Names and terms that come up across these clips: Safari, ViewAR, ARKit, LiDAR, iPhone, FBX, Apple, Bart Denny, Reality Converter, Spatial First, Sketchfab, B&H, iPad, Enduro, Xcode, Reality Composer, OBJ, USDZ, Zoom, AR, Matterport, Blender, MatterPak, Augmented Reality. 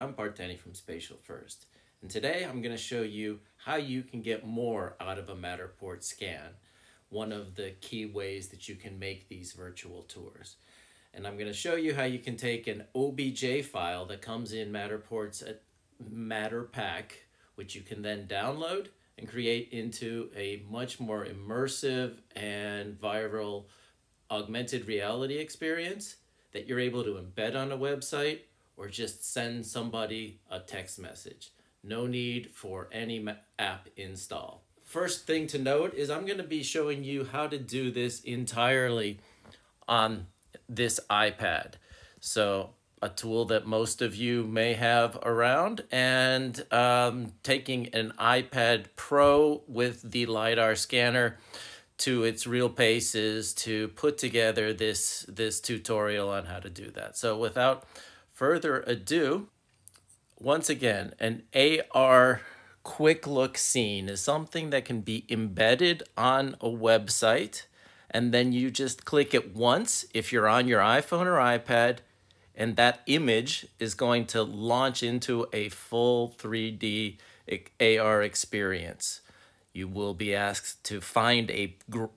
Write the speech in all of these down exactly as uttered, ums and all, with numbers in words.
I'm Bart Denny from Spatial First, and today I'm going to show you how you can get more out of a Matterport scan, one of the key ways that you can make these virtual tours. And I'm going to show you how you can take an O B J file that comes in Matterport's MatterPak, which you can then download and create into a much more immersive and viral augmented reality experience that you're able to embed on a website or just send somebody a text message. No need for any app install. First thing to note is I'm gonna be showing you how to do this entirely on this iPad. So a tool that most of you may have around, and um, taking an iPad Pro with the LiDAR scanner to its real paces to put together this, this tutorial on how to do that. So without further ado, once again, an A R quick look scene is something that can be embedded on a website, and then you just click it once if you're on your iPhone or iPad, and that image is going to launch into a full three D A R experience. You will be asked to find a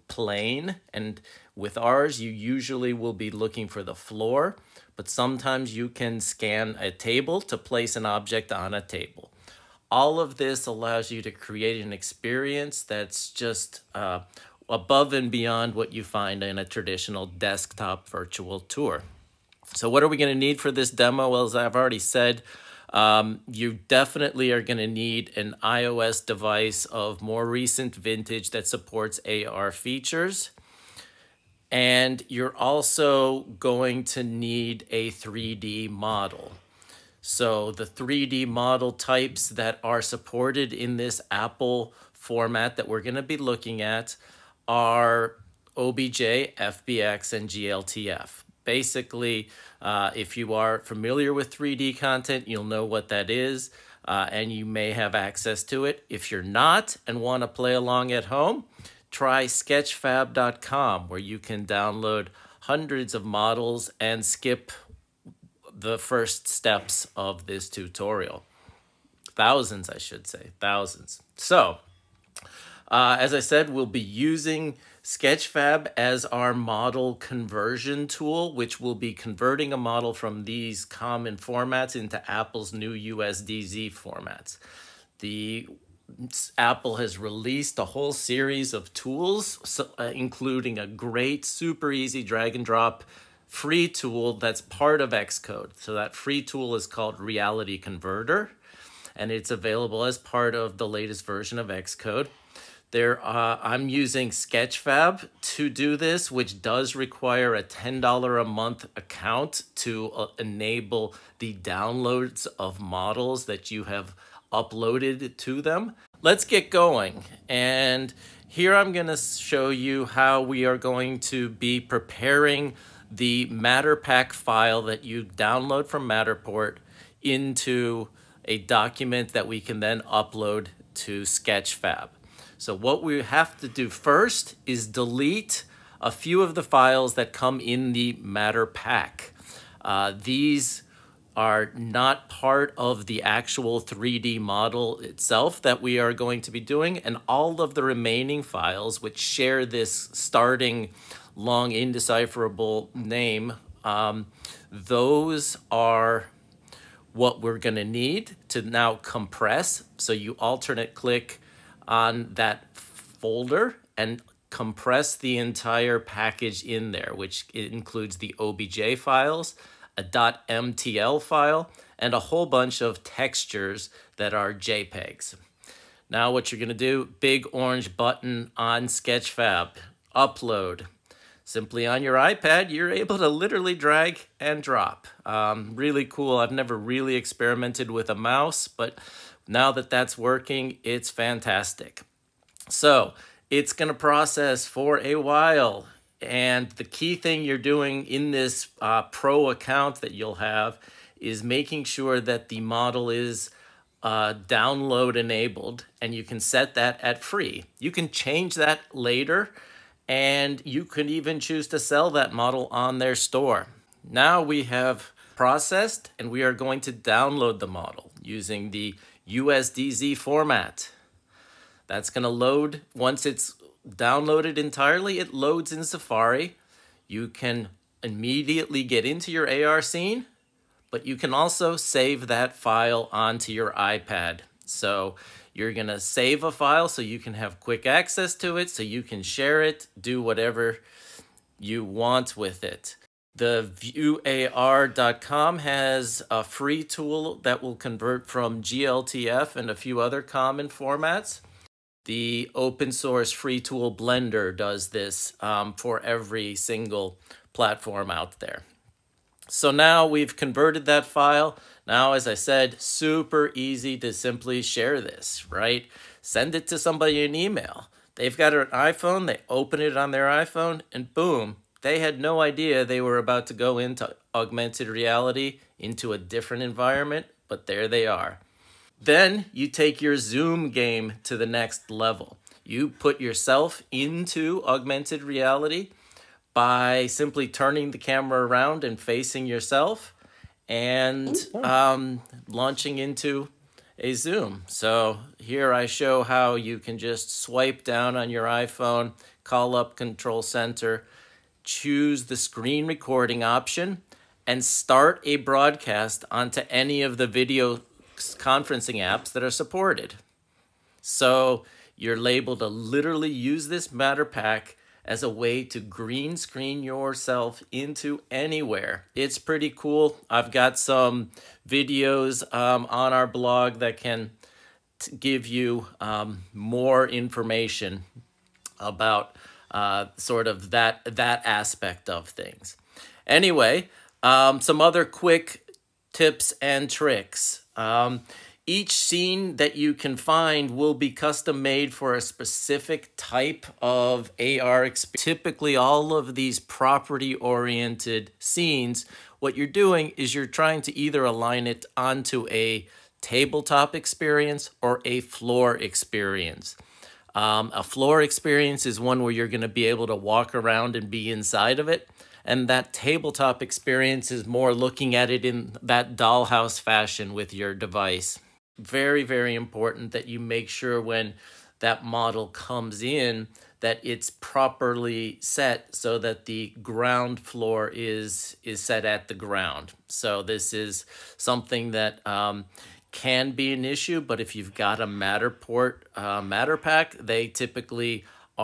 plane, and with ours, you usually will be looking for the floor, but sometimes you can scan a table to place an object on a table. All of this allows you to create an experience that's just uh, above and beyond what you find in a traditional desktop virtual tour. So what are we going to need for this demo? Well, as I've already said, um, you definitely are going to need an iOS device of more recent vintage that supports A R features. And you're also going to need a three D model. So the three D model types that are supported in this Apple format that we're going to be looking at are O B J, F B X, and G L T F. Basically, uh, if you are familiar with three D content, you'll know what that is, uh, and you may have access to it. If you're not and want to play along at home, try Sketchfab dot com, where you can download hundreds of models and skip the first steps of this tutorial. Thousands, I should say, thousands. So, uh, as I said, we'll be using Sketchfab as our model conversion tool, which will be converting a model from these common formats into Apple's new U S D Z formats. The Apple has released a whole series of tools, so, uh, including a great, super easy drag and drop free tool that's part of Xcode. So that free tool is called Reality Converter, and it's available as part of the latest version of Xcode. There, uh, I'm using Sketchfab to do this, which does require a ten dollars a month account to uh, enable the downloads of models that you have uploaded to them. Let's get going. And here I'm going to show you how we are going to be preparing the MatterPak file that you download from Matterport into a document that we can then upload to Sketchfab. So what we have to do first is delete a few of the files that come in the MatterPak. Uh, these are not part of the actual three D model itself that we are going to be doing, and all of the remaining files which share this starting long indecipherable name, um, those are what we're going to need to now compress. So you alternate click on that folder and compress the entire package in there, which includes the O B J files, a .mtl file, and a whole bunch of textures that are JPEGs. Now what you're gonna do, big orange button on Sketchfab, upload. Simply on your iPad, you're able to literally drag and drop. Um, really cool. I've never really experimented with a mouse, but now that that's working, it's fantastic. So it's gonna process for a while. And the key thing you're doing in this uh, pro account that you'll have is making sure that the model is uh, download enabled, and you can set that at free. You can change that later, and you can even choose to sell that model on their store. Now we have processed, and we are going to download the model using the U S D Z format. That's going to load. Once it's downloaded entirely, it loads in Safari. You can immediately get into your A R scene, but you can also save that file onto your iPad. So you're going to save a file so you can have quick access to it, so you can share it, do whatever you want with it. The view A R dot com has a free tool that will convert from G L T F and a few other common formats. The open source free tool Blender does this um, for every single platform out there. So now we've converted that file. Now, as I said, super easy to simply share this, right? Send it to somebody in email. They've got an iPhone, they open it on their iPhone, and boom, they had no idea they were about to go into augmented reality, into a different environment, but there they are. Then you take your Zoom game to the next level. You put yourself into augmented reality by simply turning the camera around and facing yourself and um, launching into a Zoom. So here I show how you can just swipe down on your iPhone, call up Control Center, choose the screen recording option, and start a broadcast onto any of the video conferencing apps that are supported. So you're labeled to literally use this MatterPak as a way to green screen yourself into anywhere. It's pretty cool. I've got some videos um, on our blog that can t give you um, more information about Uh, sort of that that aspect of things. Anyway, um, some other quick tips and tricks. Um, each scene that you can find will be custom made for a specific type of A R experience. Typically, all of these property-oriented scenes, what you're doing is you're trying to either align it onto a tabletop experience or a floor experience. Um, a floor experience is one where you're going to be able to walk around and be inside of it. And that tabletop experience is more looking at it in that dollhouse fashion with your device. Very, very important that you make sure when that model comes in that it's properly set so that the ground floor is, is set at the ground. So this is something that Um, can be an issue, but if you've got a Matterport uh, MatterPak, they typically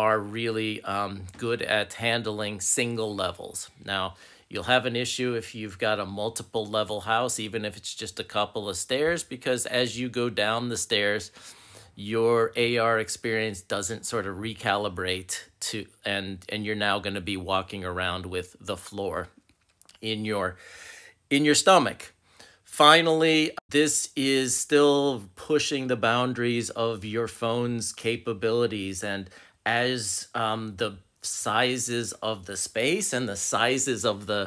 are really um, good at handling single levels. Now, you'll have an issue if you've got a multiple level house, even if it's just a couple of stairs, because as you go down the stairs, your A R experience doesn't sort of recalibrate to, and, and you're now going to be walking around with the floor in your, in your stomach. Finally, this is still pushing the boundaries of your phone's capabilities. And as um, the sizes of the space and the sizes of the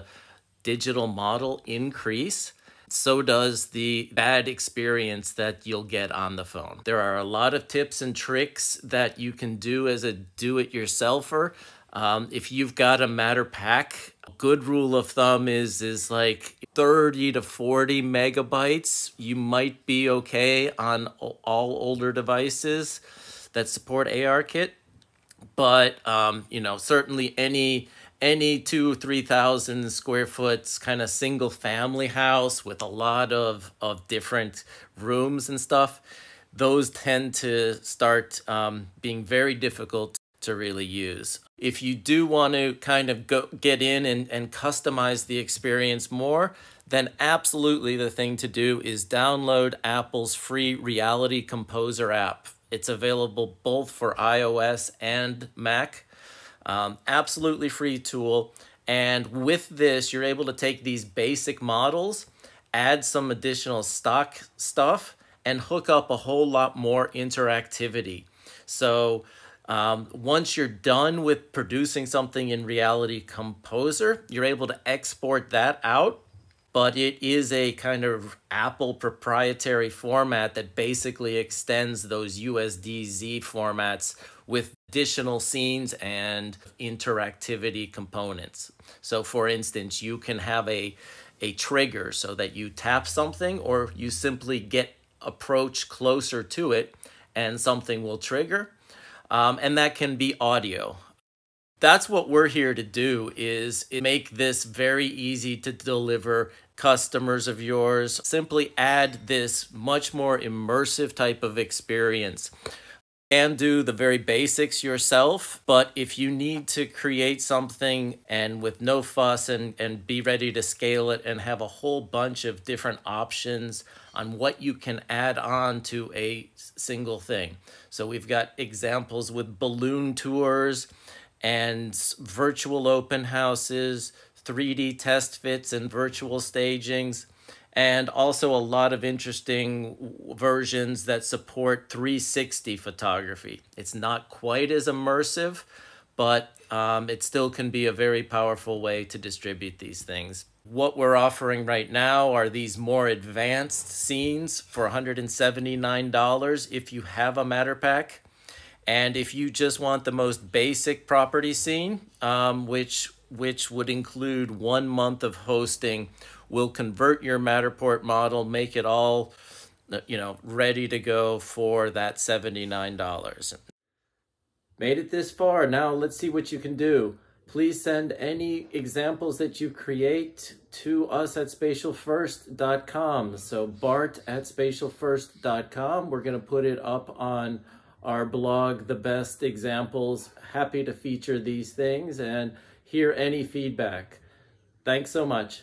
digital model increase, so does the bad experience that you'll get on the phone. There are a lot of tips and tricks that you can do as a do-it-yourselfer. Um, if you've got a MatterPak, a good rule of thumb is, is like thirty to forty megabytes. You might be okay on all older devices that support ARKit, but, um, you know, certainly any, any two, three thousand square foot kind of single family house with a lot of, of different rooms and stuff, those tend to start um, being very difficult to really use. If you do want to kind of go get in and, and customize the experience more, then absolutely the thing to do is download Apple's free Reality Composer app. It's available both for iOS and Mac. Um, absolutely free tool. And with this, you're able to take these basic models, add some additional stock stuff, and hook up a whole lot more interactivity. So Um, once you're done with producing something in Reality Composer, you're able to export that out, but it is a kind of Apple proprietary format that basically extends those U S D Z formats with additional scenes and interactivity components. So for instance, you can have a, a trigger so that you tap something or you simply get approach closer to it and something will trigger. Um, and that can be audio. That's what we're here to do, is make this very easy to deliver customers of yours. Simply add this much more immersive type of experience. And do the very basics yourself, but if you need to create something and with no fuss and, and be ready to scale it and have a whole bunch of different options on what you can add on to a single thing. So we've got examples with balloon tours and virtual open houses, three D test fits and virtual stagings, and also a lot of interesting versions that support three sixty photography. It's not quite as immersive, but um, it still can be a very powerful way to distribute these things. What we're offering right now are these more advanced scenes for one hundred seventy-nine dollars if you have a MatterPak. And if you just want the most basic property scene, um, which, which would include one month of hosting, we'll convert your Matterport model, make it all, you know, ready to go for that seventy-nine dollars. Made it this far. Now let's see what you can do. Please send any examples that you create to us at spatial first dot com. So Bart at spatial first dot com. We're going to put it up on our blog, The Best Examples. Happy to feature these things and hear any feedback. Thanks so much.